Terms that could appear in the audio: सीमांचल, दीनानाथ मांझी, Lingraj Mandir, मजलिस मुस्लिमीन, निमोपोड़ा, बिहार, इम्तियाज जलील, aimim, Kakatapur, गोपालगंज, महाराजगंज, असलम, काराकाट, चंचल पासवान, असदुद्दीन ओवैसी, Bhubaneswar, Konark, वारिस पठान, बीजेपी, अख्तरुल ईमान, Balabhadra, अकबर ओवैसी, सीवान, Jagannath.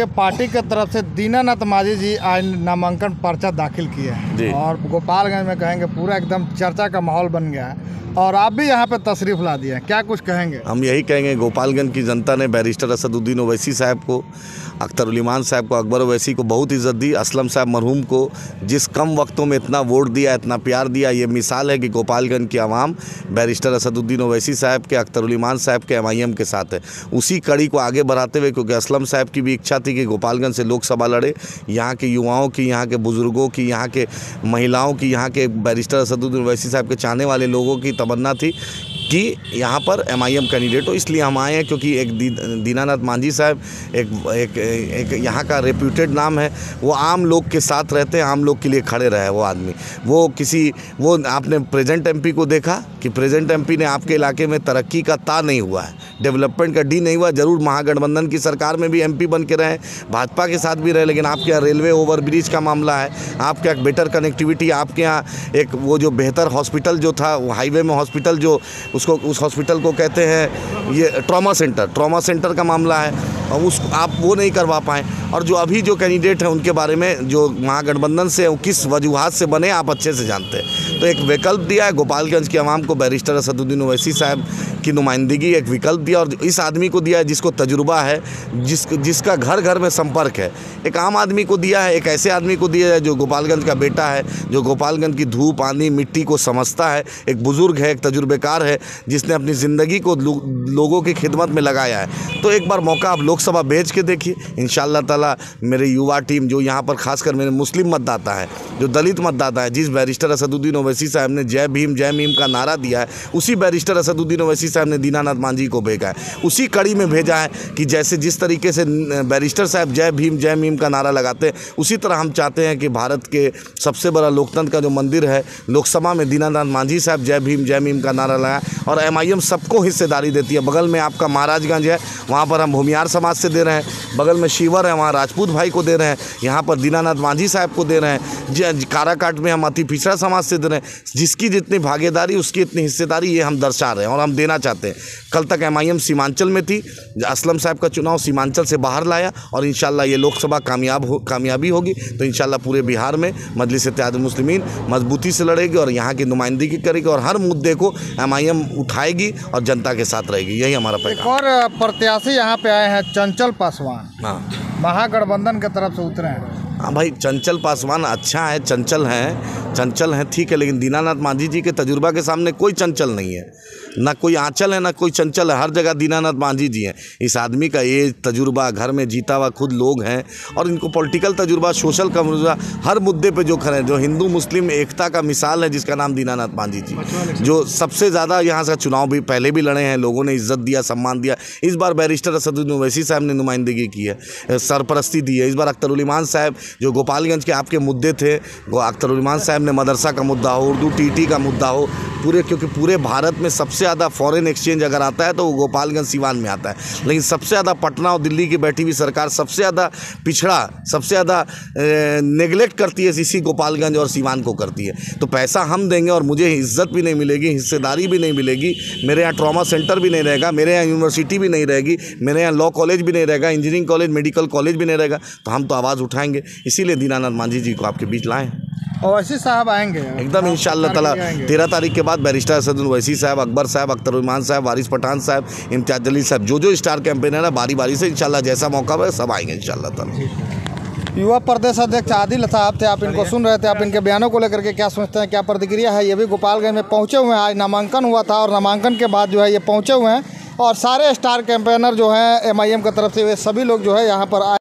आपके पार्टी के तरफ से दीनानाथ मांझी जी आज नामांकन पर्चा दाखिल किए हैं और गोपालगंज में कहेंगे पूरा एकदम चर्चा का माहौल बन गया है और आप भी यहाँ पे तशरीफ़ ला दिए हैं, क्या कुछ कहेंगे? हम यही कहेंगे गोपालगंज की जनता ने बैरिस्टर असदुद्दीन ओवैसी साहब को, अख्तरुल ईमान साहब को, अकबर ओवैसी को बहुत इज़्ज़त दी, असलम साहब मरहूम को जिस कम वक्तों में इतना वोट दिया, इतना प्यार दिया, ये मिसाल है कि गोपालगंज की आवाम बैरिस्टर असदुद्दीन ओवैसी साहब के, अख्तरुल ईमान साहब के, एमआईएम के साथ है। उसी कड़ी को आगे बढ़ाते हुए, क्योंकि असलम साहब की भी इच्छा थी कि गोपालगंज से लोकसभा लड़े, यहाँ के युवाओं की, यहाँ के बुज़ुर्गों की, यहाँ के महिलाओं की, यहाँ के बैरिस्टर असदुद्दीन ओवैसी साहब के चाहने वाले लोगों की तमन्ना थी कि यहाँ पर एमआईएम कैंडिडेट हो, इसलिए हम आए हैं। क्योंकि एक दीनानाथ मांझी साहब एक यहाँ का रेप्यूटेड नाम है, वो आम लोग के साथ रहते हैं, आम लोग के लिए खड़े रहे वो आदमी। वो आपने प्रेजेंट एमपी को देखा कि प्रेजेंट एमपी ने आपके इलाके में तरक्की का ता नहीं हुआ है, डेवलपमेंट का डी नहीं हुआ। जरूर महागठबंधन की सरकार में भी एमपी बन के रहे, भाजपा के साथ भी रहे, लेकिन आपके यहाँ रेलवे ओवरब्रिज का मामला है, आपके यहाँ बेटर कनेक्टिविटी, आपके यहाँ एक वो जो बेहतर हॉस्पिटल जो था, हाईवे में हॉस्पिटल जो उसको उस हॉस्पिटल को कहते हैं ये ट्रॉमा सेंटर का मामला है और उसको आप वो नहीं करवा पाएँ। और जो अभी जो कैंडिडेट हैं उनके बारे में जो महागठबंधन से किस वजूहात से बने आप अच्छे से जानते हैं। तो एक विकल्प दिया है गोपालगंज की आवाम को, बैरिस्टर असदुद्दीन ओवैसी साहब की नुमाइंदगी एक विकल्प दिया और इस आदमी को दिया है जिसको तजुर्बा है, जिसका घर घर में संपर्क है। एक आम आदमी को दिया है, एक ऐसे आदमी को दिया है जो गोपालगंज का बेटा है, जो गोपालगंज की धूप आंधी मिट्टी को समझता है, एक बुज़ुर्ग है, एक तजुर्बेकार है, जिसने अपनी ज़िंदगी को लोगों की खिदमत में लगाया है। तो एक बार मौका आप लोकसभा भेज के देखिए, इंशाअल्लाह ताला मेरे युवा टीम जो यहाँ पर खासकर मेरे मुस्लिम मतदाता है, जो दलित मतदाता है, जिस बैरिस्टर असदुद्दीन ओवैसी साहब ने जय भीम का नारा दिया है, उसी बैरिस्टर असदुद्दीन ओवैसी साहब ने दीनानाथ मांझी को भेजा है। उसी कड़ी में भेजा है कि जैसे जिस तरीके से बैरिस्टर साहब जय भीम का नारा लगाते हैं, उसी तरह हम चाहते हैं कि भारत के सबसे बड़ा लोकतंत्र का जो मंदिर है लोकसभा में दीनानाथ मांझी साहब जय भीम का नारा लगाए और एमआईएम सबको हिस्सेदारी देती है। बगल में आपका महाराजगंज है, वहाँ पर हम भूमिहार समाज से दे रहे हैं, बगल में शिवर है, वहाँ राजपूत भाई को दे रहे हैं, यहाँ पर दीनानाथ मांझी साहब को दे रहे हैं, काराकाट में हम अति पिछड़ा समाज से दे रहे हैं। जिसकी जितनी भागीदारी उसकी इतनी हिस्सेदारी ये हम दर्शा रहे हैं और हम देना चाहते हैं। कल तक एमआईएम सीमांचल में थी, असलम साहब का चुनाव सीमांचल से बाहर लाया और इंशाल्लाह ये लोकसभा कामयाबी होगी। तो इंशाल्लाह पूरे बिहार में मजलिस मुस्लिमीन मजबूती से लड़ेगी और यहाँ की नुमाइंदगी करेगी और हर मुद्दे को एमआईएम उठाएगी और जनता के साथ रहेगी, यही हमारा पैगाम। और प्रत्याशी यहाँ पे आए हैं चंचल पासवान, हाँ, महागठबंधन के तरफ से उतरे हैं। हाँ भाई, चंचल पासवान अच्छा है, चंचल हैं ठीक है, लेकिन दीनानाथ मांझी जी के तजुर्बा के सामने कोई चंचल नहीं है, ना कोई आंचल है, ना कोई चंचल है, हर जगह दीनानाथ मांझी जी हैं। इस आदमी का एज, तजुर्बा, घर में जीता हुआ खुद लोग हैं और इनको पॉलिटिकल तजुर्बा, सोशल तजुर्बा, हर मुद्दे पे जो खड़े हैं, जो हिंदू मुस्लिम एकता का मिसाल है जिसका नाम दीनानाथ मांझी जी, जो सबसे ज़्यादा यहाँ से चुनाव भी पहले भी लड़े हैं, लोगों ने इज्जत दिया, सम्मान दिया। इस बार बैरिस्टर असदुद्दीन ओवैसी साहब ने नुमाइंदगी की है, सरपरस्ती दी है। इस बार अख्तरुल ईमान साहब जो गोपालगंज के आपके मुद्दे थे, वो अख्तरुल ईमान साहब ने मदरसा का मुद्दा हो, उर्दू टीटी का मुद्दा हो, पूरे, क्योंकि पूरे भारत में सबसे ज़्यादा फॉरेन एक्सचेंज अगर आता है तो वो गोपालगंज सीवान में आता है, लेकिन सबसे ज़्यादा पटना और दिल्ली की बैठी हुई सरकार सबसे ज़्यादा पिछड़ा, सबसे ज़्यादा नेगलेक्ट करती है इसी गोपालगंज और सीवान को करती है। तो पैसा हम देंगे और मुझे इज्जत भी नहीं मिलेगी, हिस्सेदारी भी नहीं मिलेगी, मेरे यहाँ ट्रॉमा सेंटर भी नहीं रहेगा, मेरे यहाँ यूनिवर्सिटी भी नहीं रहेगी, मेरे यहाँ लॉ कॉलेज भी नहीं रहेगा, इंजीनियरिंग कॉलेज, मेडिकल कॉलेज भी नहीं रहेगा, तो हम तो आवाज़ उठाएंगे। इसीलिए दीनानाथ मांझी जी को आपके बीच लाएँ। ओवैसी साहब आएंगे एकदम इंशाल्लाह ताला। 13 तारीख के बाद बैरिस्टर असदुद्दीन ओवैसी साहब, अकबर साहब, अख्तर उमान साहब, वारिस पठान साहब, इम्तियाज जलील साहब, जो जो स्टार कैंपेनर है बारी बारी से इंशाल्लाह जैसा मौका है सब आएंगे इंशाल्लाह ताला। युवा प्रदेश अध्यक्ष आदिल साहब थे, आप इनको सुन रहे थे, आप इनके बयानों को लेकर के क्या सोचते हैं, क्या प्रतिक्रिया है? ये भी गोपालगंज में पहुँचे हुए हैं, आज नामांकन हुआ था और नामांकन के बाद जो है ये पहुँचे हुए हैं और सारे स्टार कैंपेनर जो हैं एमआईएम की तरफ से वे सभी लोग जो है यहाँ पर